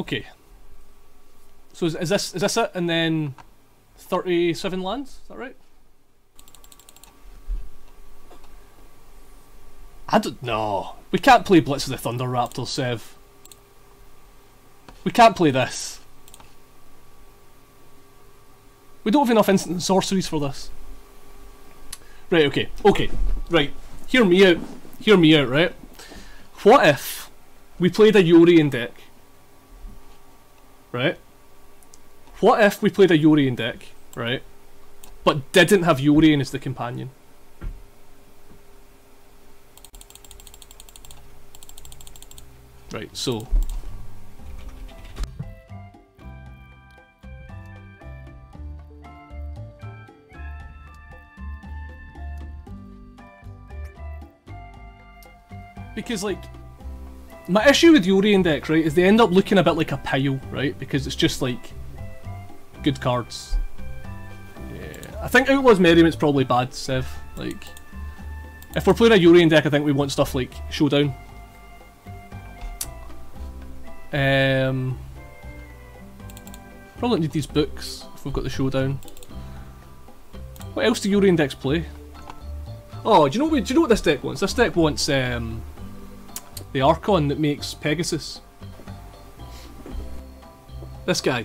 Okay. So is this it? And then 37 lands? Is that right? I don't know. We can't play Blitz of the Thunder Raptor, Sev. We can't play this. We don't have enough instant and sorceries for this. Right, okay. Okay. Right. Hear me out. Hear me out, right? What if we played a Yorion deck? Right? What if we played a Yorion deck, right? But didn't have Yorion as the companion? Right, so... because, like, my issue with Yorion deck, right, is they end up looking a bit like a pile, right? Because it's just, like, good cards. Yeah. I think Outlaw's Merriment's probably bad, Sev. Like, if we're playing a Yorion deck, I think we want stuff like Showdown. Probably don't need these books if we've got the Showdown. What else do Yorion decks play? Oh, do you know what this deck wants? This deck wants the Archon that makes Pegasus. This guy.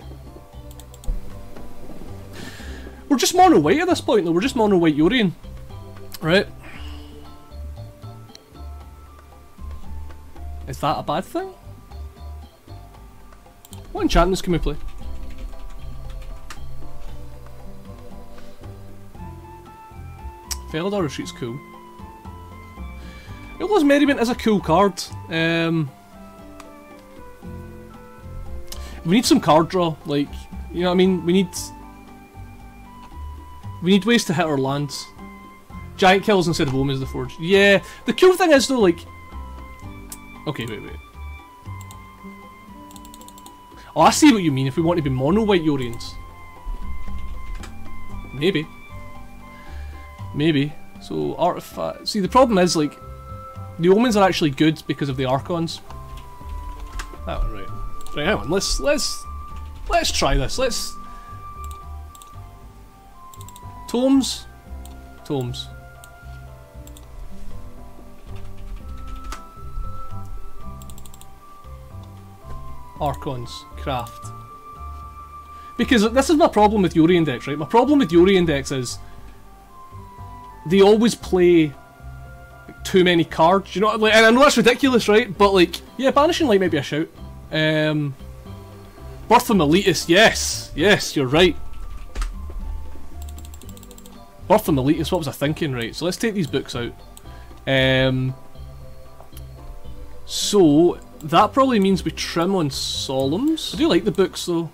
We're just mono white at this point though. We're just mono white Yorion, right? Is that a bad thing? What enchantments can we play? Felidar Retreat's cool. Outlaw's Merriment is a cool card. We need some card draw, like, you know what I mean? We need ways to hit our lands. Giant kills instead of home is the forge. Yeah, the cool thing is though, like... Okay, wait, wait. Oh, I see what you mean, if we want to be mono-white Yorions. Maybe. Maybe. So, artifact... See, the problem is, like, the omens are actually good because of the Archons. That one, right. Right, hang on, let's try this, Tomes. Tomes. Archons, craft. Because this is my problem with Yorion decks, right? My problem with Yorion decks is they always play like, too many cards, you know? Like, and I know that's ridiculous, right? But like, yeah, Banishing Light might be a shout. Birth of Meletis, yes! Yes, you're right. Birth of Meletis, what was I thinking, right? So let's take these books out. So... that probably means we trim on Solemns. I do like the books though.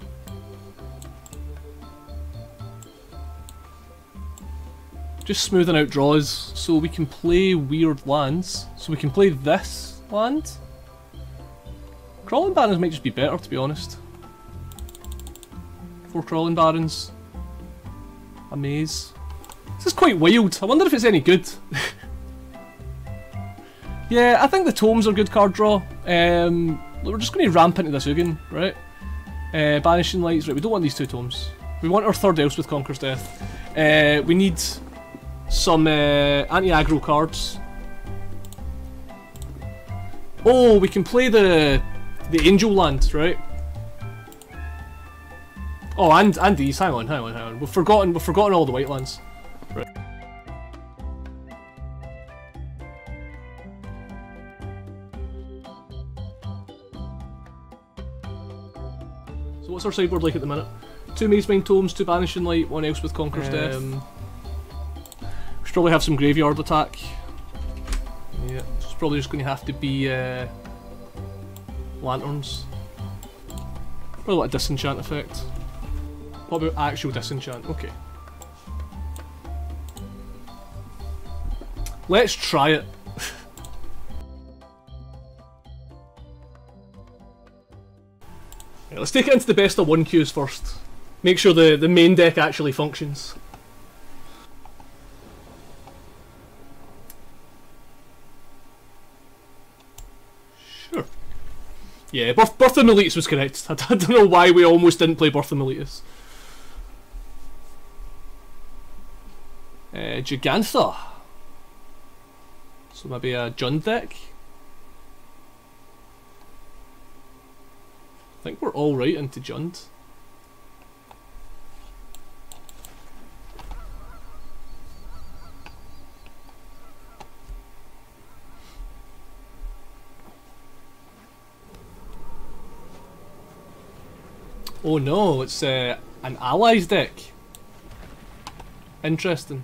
Just smoothing out draws so we can play weird lands. So we can play this land. Crawling Barrens might just be better, to be honest. 4 Crawling Barrens. A maze. This is quite wild. I wonder if it's any good. Yeah, I think the Tomes are good card draw. We're just going to ramp into this Ugin, right? Banishing Lights, right, we don't want these two Tomes. We want our third Else with Conqueror's Death. We need some anti-aggro cards. Oh, we can play the Angel Land, right? Oh, and these, hang on. We've forgotten all the white lands. Right. What's our sideboard like at the minute? 2 Maze Mind Tomes, 2 Banishing Light, 1 Else with Conqueror's Death. We should probably have some graveyard attack. Yeah, it's probably just going to have to be Lanterns. Probably like a disenchant effect. What about actual disenchant? Okay. Let's try it. Let's take it into the best of one queues first. Make sure the main deck actually functions. Sure. Yeah, Birth of Meletis was correct. I don't know why we almost didn't play Birth of Meletis. Gigantha. So maybe a Jund deck. I think we're all right into Jund. Oh no, it's an Allies deck. Interesting.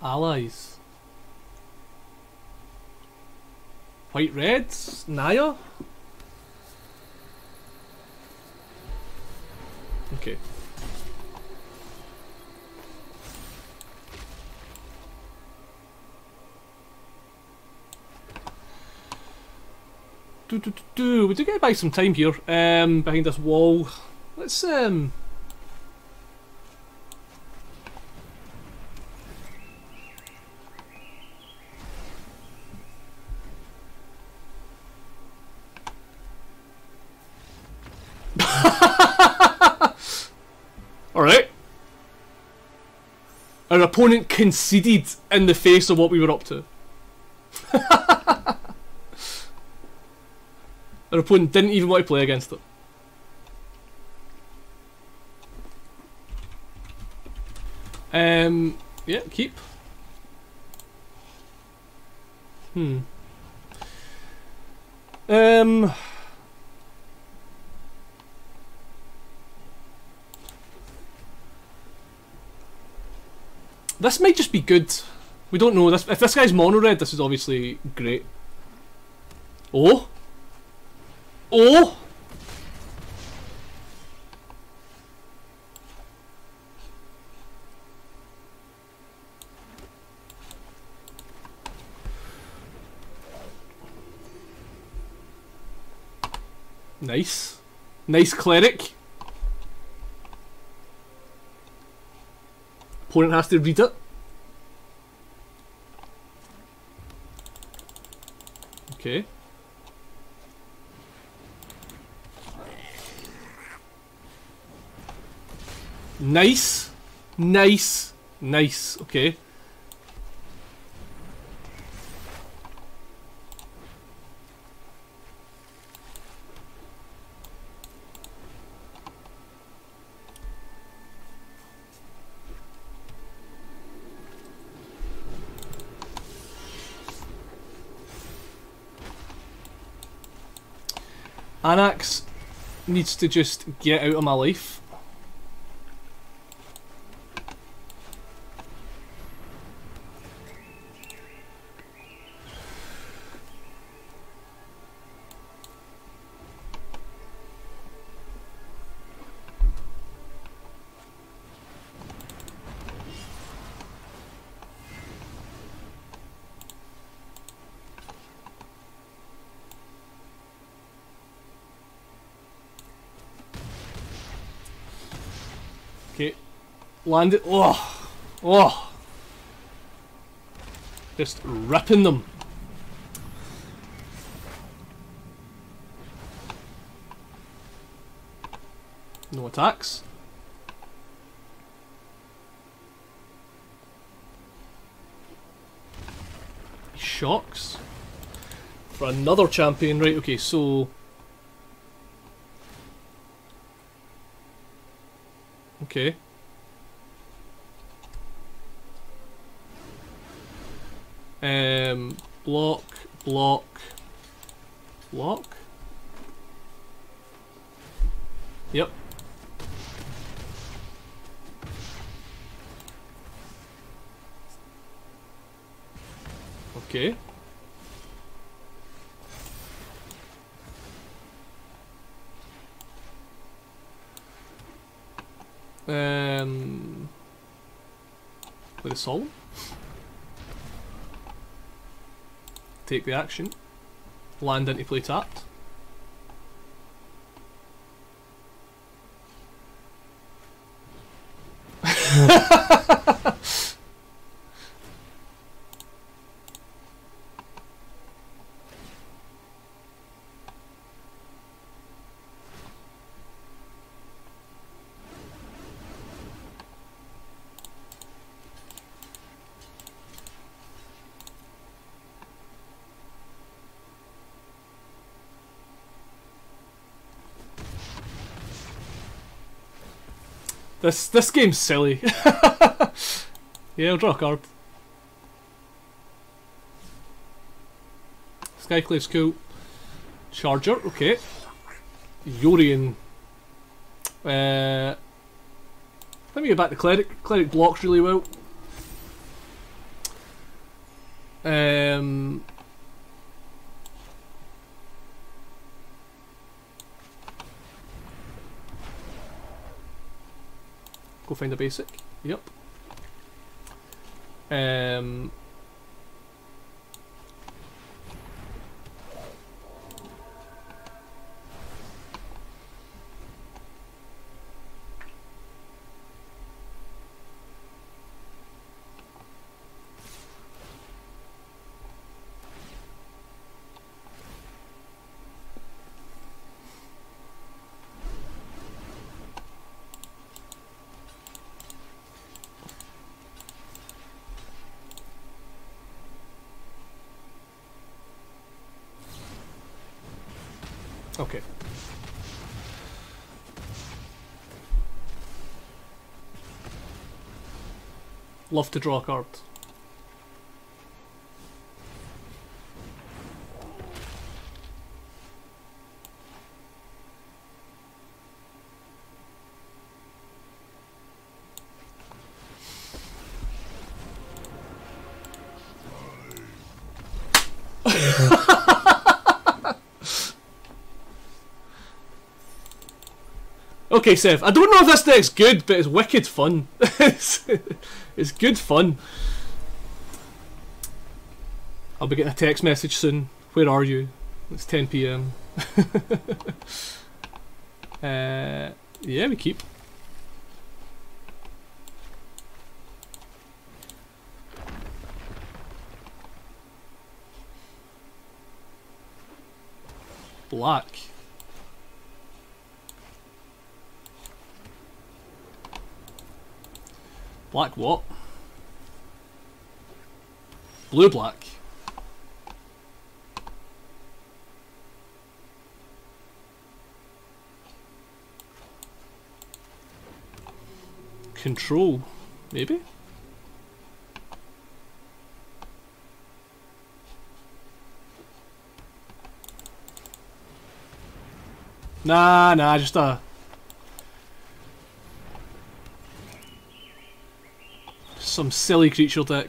Allies. White Reds, Naya. Okay. We do get to buy some time here. Behind this wall. Let's Alright. Our opponent conceded in the face of what we were up to. Our opponent didn't even want to play against it. Yeah, keep. This might just be good. We don't know. If this guy's mono-red, this is obviously great. Oh! Oh! Nice. Nice cleric. Opponent has to read it. Okay. Nice. Nice. Nice. Okay. Anax needs to just get out of my life. Land it. Oh! Oh! Just ripping them. No attacks. Shocks. For another champion, right? Okay, so. Okay. Block, block, block. Yep. Okay. Play the solemn. take the action, land into play tapped. This game's silly. Yeah, I'll draw a card. Skyclave's cool. Charger, okay. Yorion. Let me get back to Cleric. Cleric blocks really well. Go find a basic. Yep. Okay. Love to draw a card. Okay, Sev, I don't know if this deck's good, but it's wicked fun. It's good fun. I'll be getting a text message soon. Where are you? It's 10 PM. Yeah, we keep. Black. Black what? Blue black. Control, maybe? Nah, just a... some silly creature deck.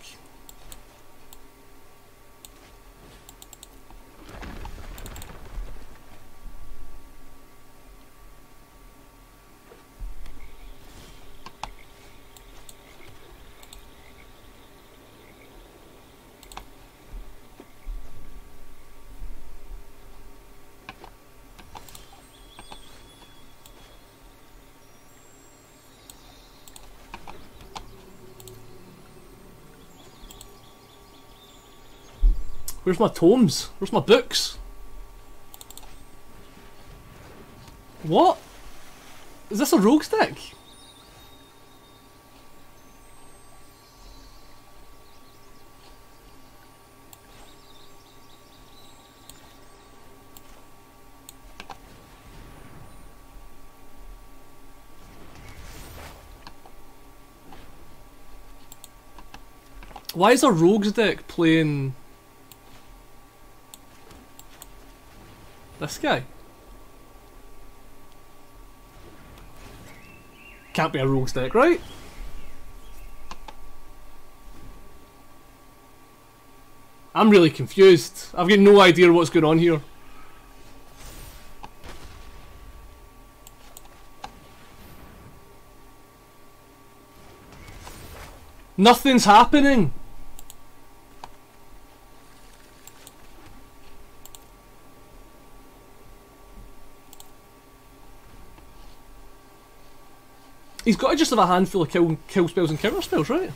Where's my tomes? Where's my books? What? Is this a rogue's deck? Why is a rogue's deck playing this guy? Can't be a rogue's deck, right? I'm really confused. I've got no idea what's going on here. Nothing's happening. He's got to just have a handful of kill spells and counter spells, right?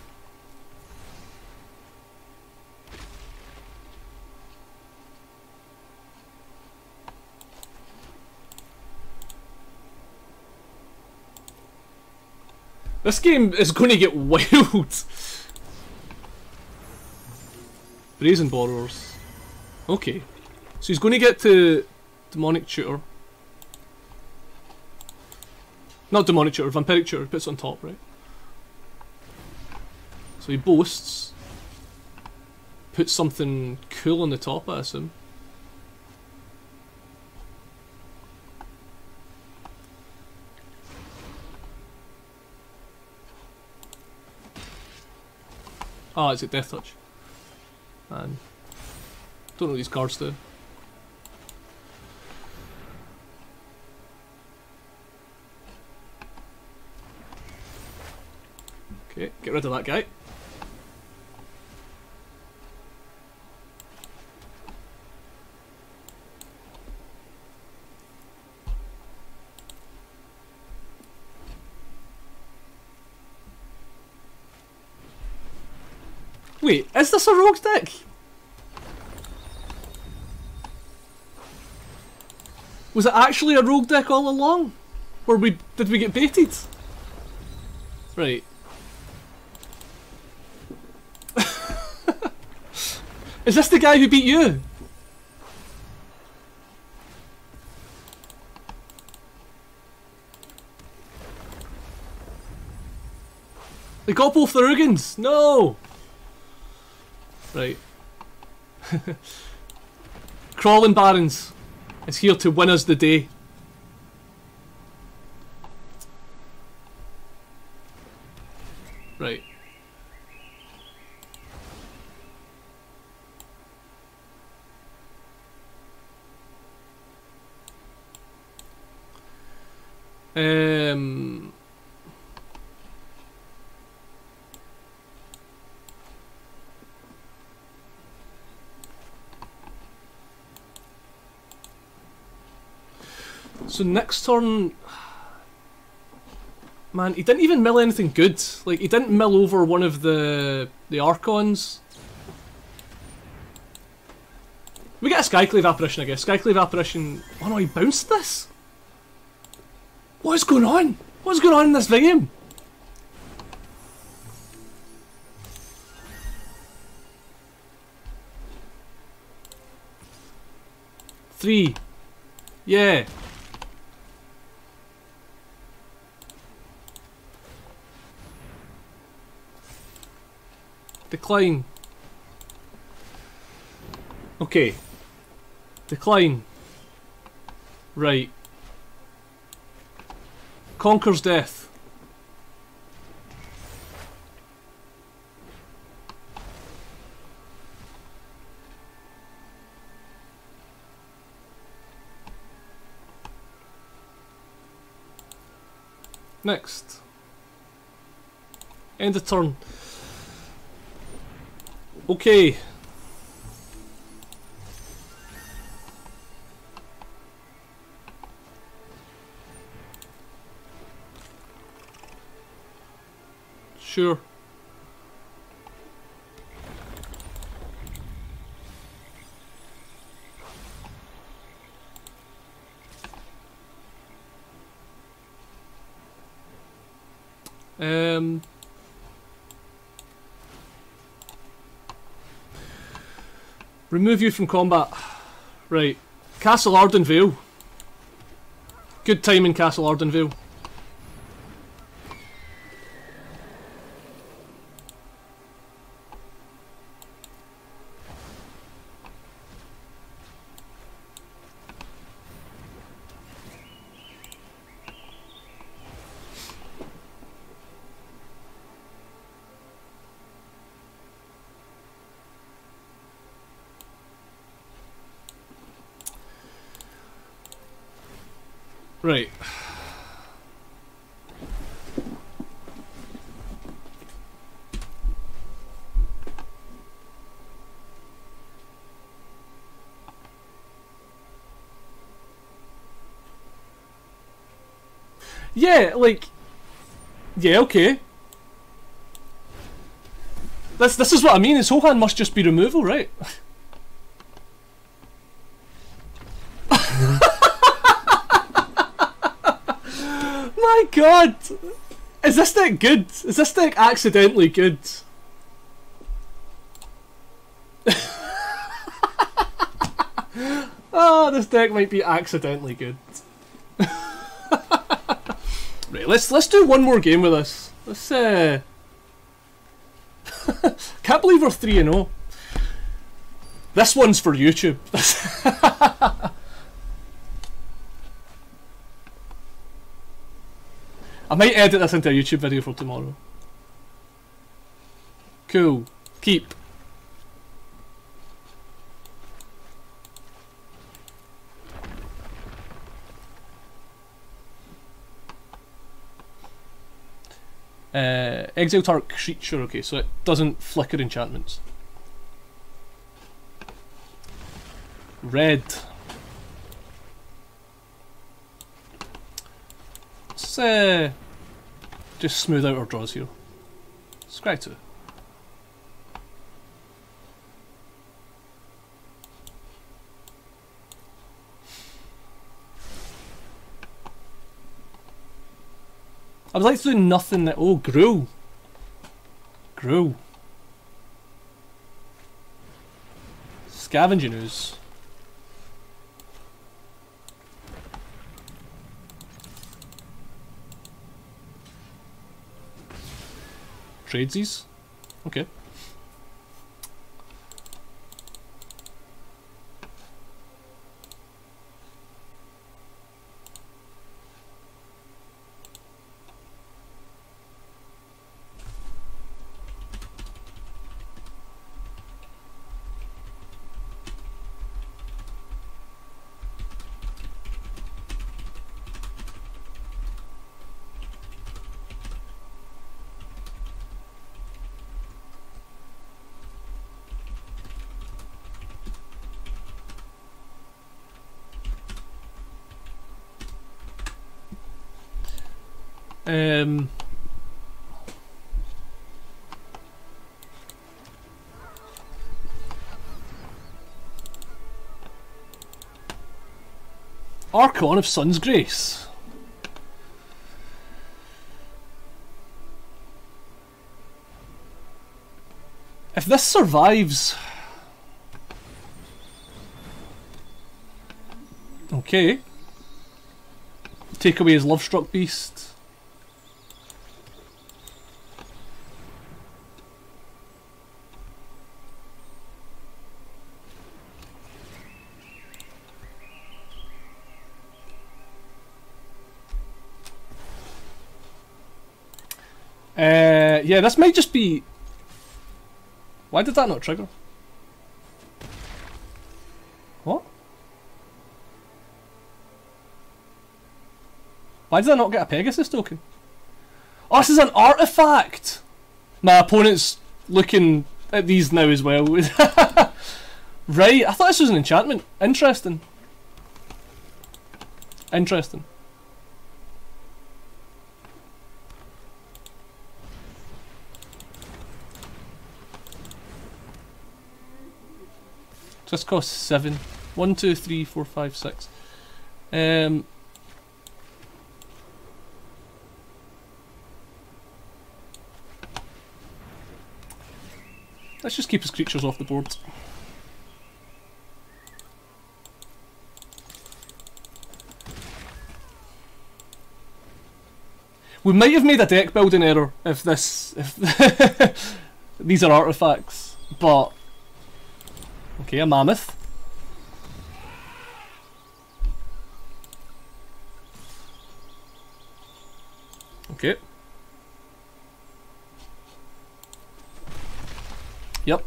This game is going to get wild. Brazen Borrowers. Okay. So he's going to get to Demonic Tutor. Not Demonic Tutor, Vampiric Tutor. Puts it on top, right? So he boasts. Puts something cool on the top, I assume. Ah, oh, is it Death Touch? Man. Don't know what these cards do. Okay, get rid of that guy. Wait, is this a rogue deck? Was it actually a rogue deck all along? Or did we get baited? Right. Is this the guy who beat you? They got both the Ugins! No! Right. Crawling Barrens is here to win us the day. Right. So next turn, man, he didn't even mill anything good. Like, he didn't mill over one of the Archons. We get a Skyclave Apparition, I guess. Skyclave Apparition. Oh no, he bounced this? What is going on? What is going on in this game? Three. Yeah. Decline. Okay. Decline. Right. Conqueror's Death. Next. End of turn. Okay. Sure. Remove you from combat. Right. Castle Ardenvale. Good time in Castle Ardenvale. Right. Yeah, like, Yeah, okay. This is what I mean, his whole hand must just be removal, right? My god! Is this deck good? Is this deck accidentally good? Oh, this deck might be accidentally good. Right, let's do one more game with this. Let's can't believe we're 3-0. This one's for YouTube. I might edit this into a YouTube video for tomorrow. Cool. Keep. Exile target creature, okay, so it doesn't flicker enchantments. Red. Let's just smooth out our draws here. Scry 2. I would like to do nothing that. Oh, Gruul! Gruul. Scavenging Ooze. Tradesies? Okay. Archon of Sun's Grace. If this survives, okay. Take away his Love-Struck Beast. Yeah, this might just be... Why did that not trigger? What? Why did I not get a Pegasus token? Oh, this is an artifact! My opponent's looking at these now as well. Right, I thought this was an enchantment. Interesting. Interesting. This costs 7. 1, 2, 3, 4, 5, 6. Let's just keep his creatures off the board. We might have made a deck building error if this... if these are artifacts, but... Okay, a mammoth. Okay. Yep.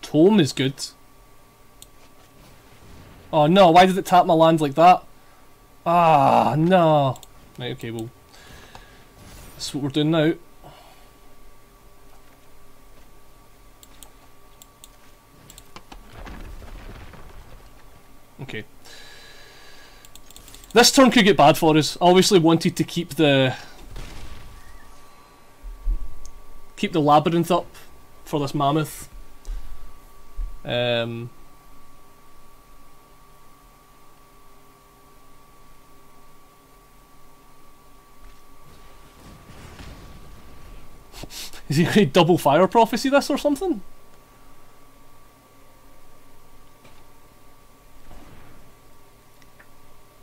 Tome is good. Oh no, why did it tap my land like that? Ah, no. Right, okay, well... That's what we're doing now. Okay. This turn could get bad for us. I obviously wanted to keep the labyrinth up for this mammoth. Is he going to double fire prophecy this or something?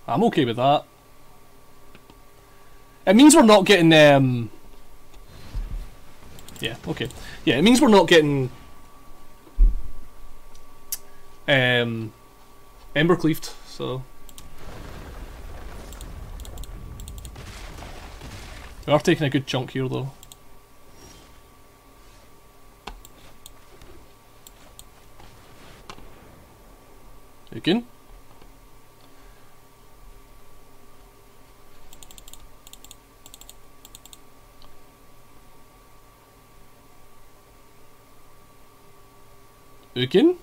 I'm okay with that. It means we're not getting yeah, okay. Yeah, it means we're not getting Embercleaved, so we are taking a good chunk here though. Again. Ugin?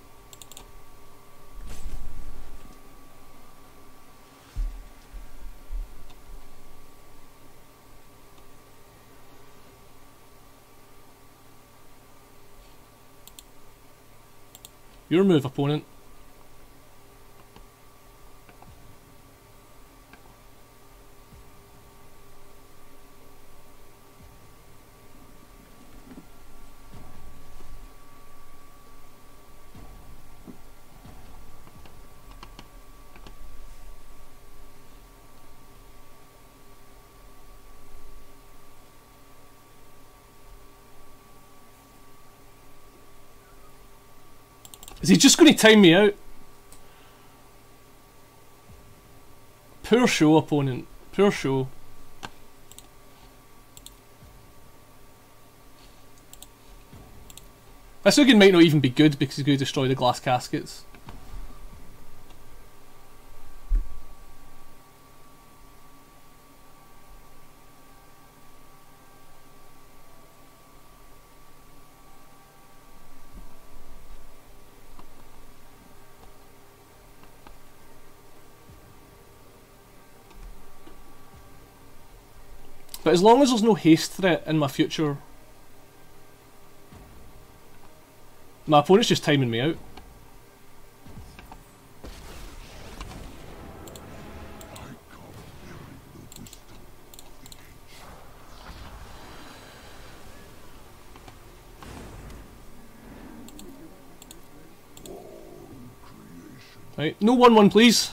Your move, opponent. Is he just going to time me out? Poor show, opponent. Poor show. This Ugin might not even be good because he's going to destroy the glass caskets. But as long as there's no haste threat in my future, my opponent's just timing me out. Right, no 1-1 please.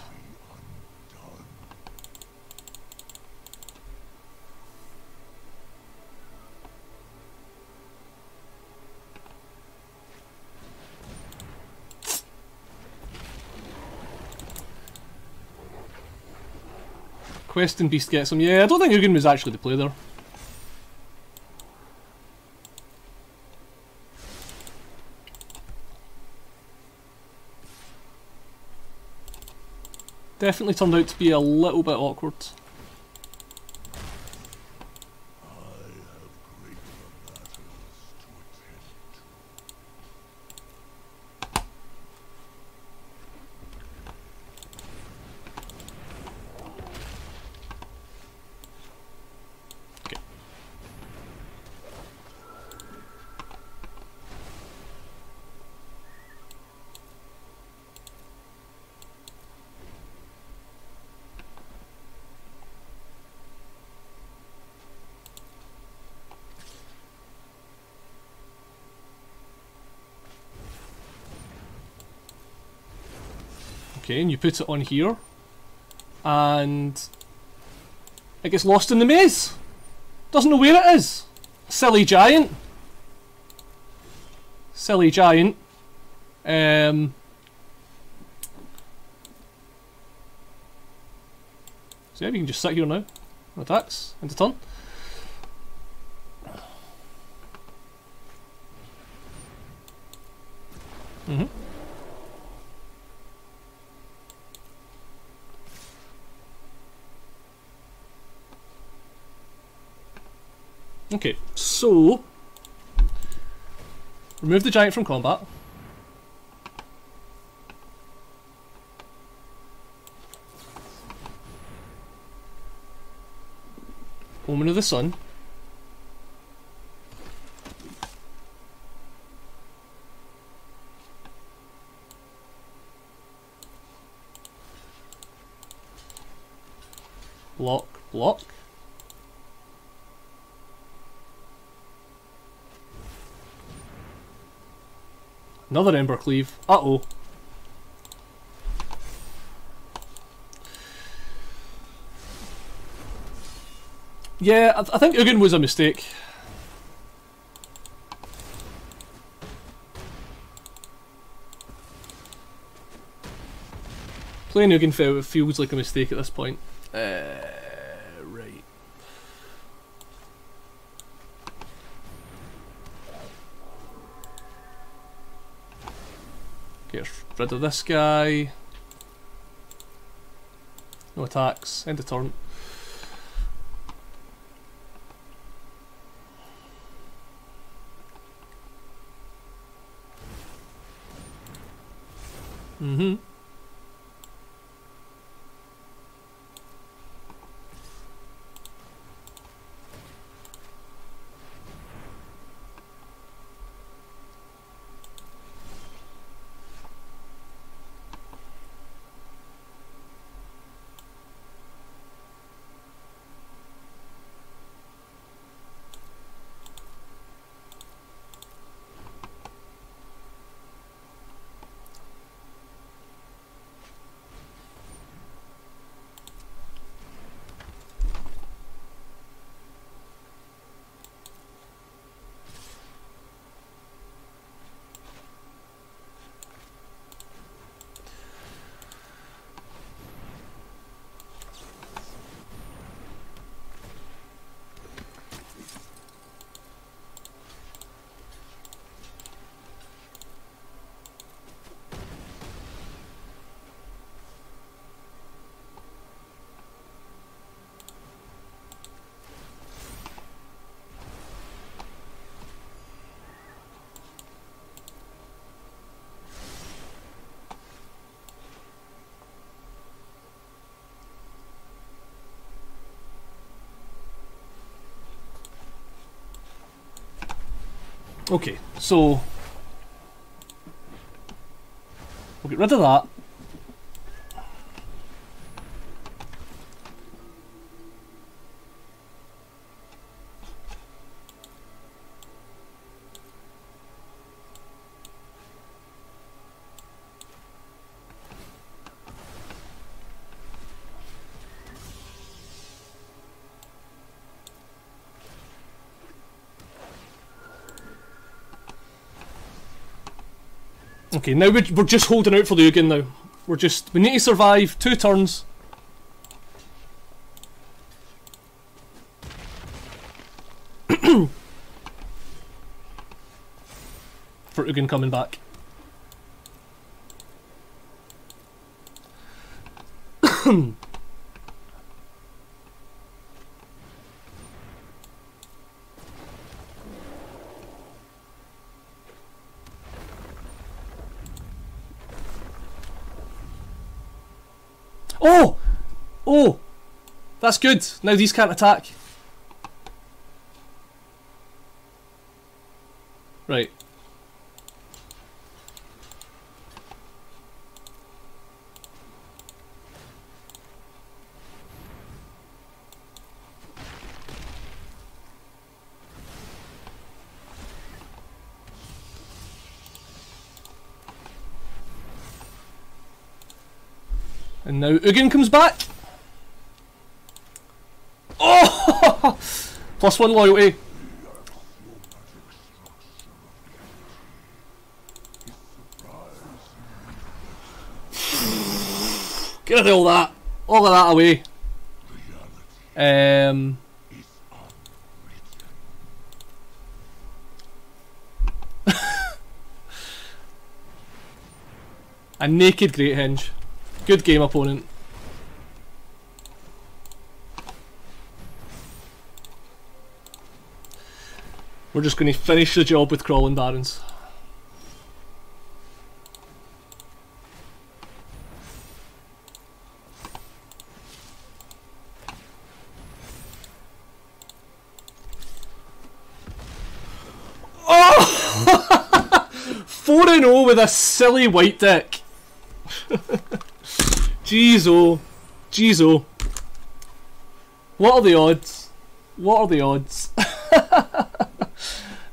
Questing Beast gets him. Yeah, I don't think Ugin was actually the play there. Definitely turned out to be a little bit awkward. And you put it on here and it gets lost in the maze. Doesn't know where it is. Silly giant. Silly giant. So yeah, we can just sit here now. Attacks. End of turn. Okay, so remove the giant from combat. Woman of the Sun. Block, block. Another Embercleave. Uh-oh. Yeah, I think Ugin was a mistake. Playing Ugin feels like a mistake at this point. Right. Get rid of this guy. No attacks. End of turn. Mm-hmm. Okay, so we'll get rid of that. Okay, now we're just holding out for the Ugin now. We need to survive 2 turns. For Ugin coming back. That's good. Now these can't attack. Right. And now Ugin comes back. +1 loyalty. Get rid of all of that away. A naked Great Henge. Good game, opponent. We're just going to finish the job with Crawling Barrens. 4-0 with a silly white deck. Jeez-oh. Jeez-oh. What are the odds? What are the odds?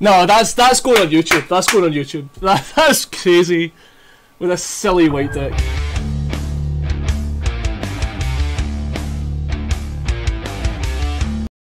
No, that's going on YouTube. That's going on YouTube. That's crazy. With a silly white deck.